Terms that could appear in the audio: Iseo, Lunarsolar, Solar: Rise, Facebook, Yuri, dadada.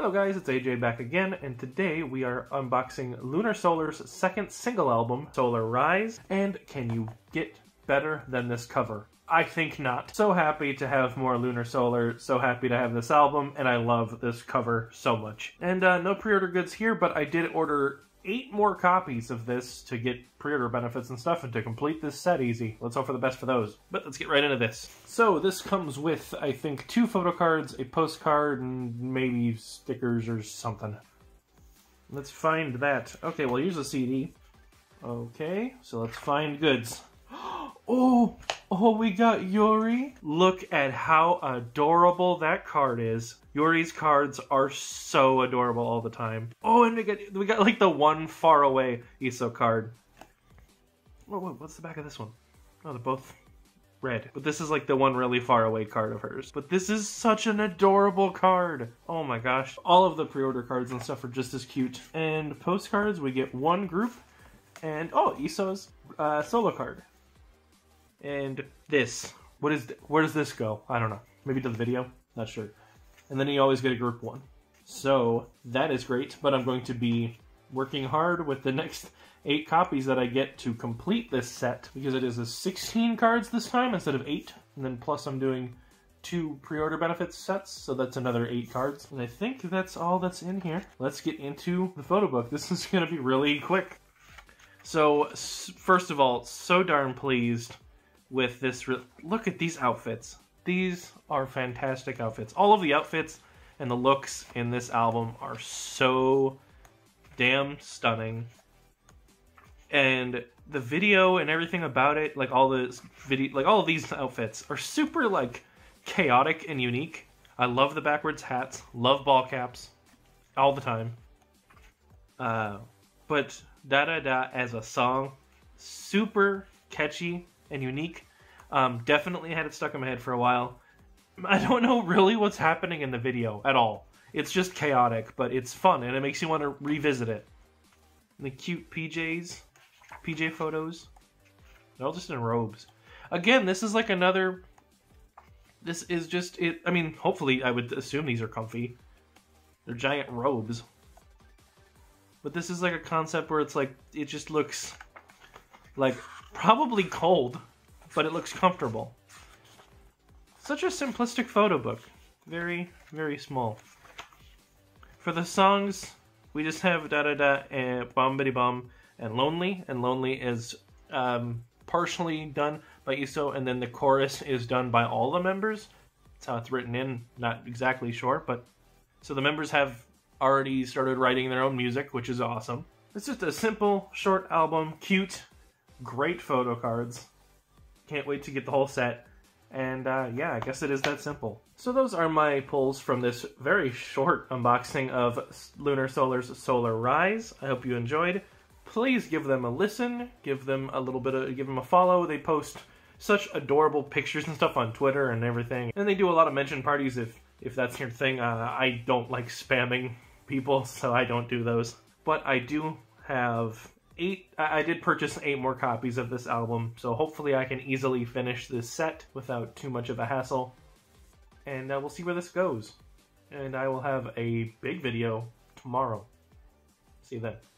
Hello guys, it's AJ back again, and today we are unboxing Lunar Solar's second single album, Solar Rise, and can you get better than this cover? I think not. So happy to have more Lunar Solar, so happy to have this album, and I love this cover so much. And no pre-order goods here, but I did order 8 more copies of this to get pre-order benefits and stuff and to complete this set easy. Let's hope for the best for those. But let's get right into this. So this comes with, I think, 2 photo cards, a postcard, and maybe stickers or something. Let's find that. Okay, well, here's a CD. Okay, so let's find goods. Oh, we got Yuri. Look at how adorable that card is. Yuri's cards are so adorable all the time. Oh, and we got like the one far away Iseo card. Whoa, what's the back of this one? Oh, they're both red. But this is like the one really far away card of hers. But this is such an adorable card. Oh my gosh. All of the pre-order cards and stuff are just as cute. And postcards, we get one group. And, oh, Iseo's solo card. And this. Where does this go? I don't know. Maybe to the video? Not sure. And then you always get a group one. So that is great, but I'm going to be working hard with the next 8 copies that I get to complete this set, because it is a 16 cards this time instead of 8. And then plus I'm doing 2 pre-order benefits sets, so that's another 8 cards. And I think that's all that's in here. Let's get into the photo book. This is going to be really quick. So first of all, so darn pleased with this. Look at these outfits. These are fantastic outfits. All of the outfits and the looks in this album are so damn stunning. And the video and everything about it, like all the video, like all of these outfits are super like chaotic and unique. I love the backwards hats, love ball caps all the time. But Da Da Da as a song, super catchy and unique. Definitely had it stuck in my head for a while. I don't know really what's happening in the video at all. It's just chaotic, but it's fun and it makes you want to revisit it. And the cute PJ photos. They're all just in robes. Again, this is like another... This is just it. I mean, hopefully I would assume these are comfy. They're giant robes. But this is like a concept where it's like, it just looks like... probably cold, but it looks comfortable. Such a simplistic photo book. Very, very small. For the songs, we just have Da Da Da and Bum Bitty Bum and Lonely. And Lonely is partially done by Iseo, and then the chorus is done by all the members. That's how it's written in. Not exactly sure, but... So the members have already started writing their own music, which is awesome. It's just a simple, short album. Cute. Great photo cards. Can't wait to get the whole set. And yeah, I guess it is that simple. So those are my pulls from this very short unboxing of Lunar Solar's Solar Rise. I hope you enjoyed. Please give them a listen. Give them a follow. They post such adorable pictures and stuff on Twitter and everything. And they do a lot of mention parties if that's your thing. I don't like spamming people, so I don't do those. But I do have... I did purchase 8 more copies of this album, so hopefully I can easily finish this set without too much of a hassle. And we'll see where this goes. And I will have a big video tomorrow. See you then.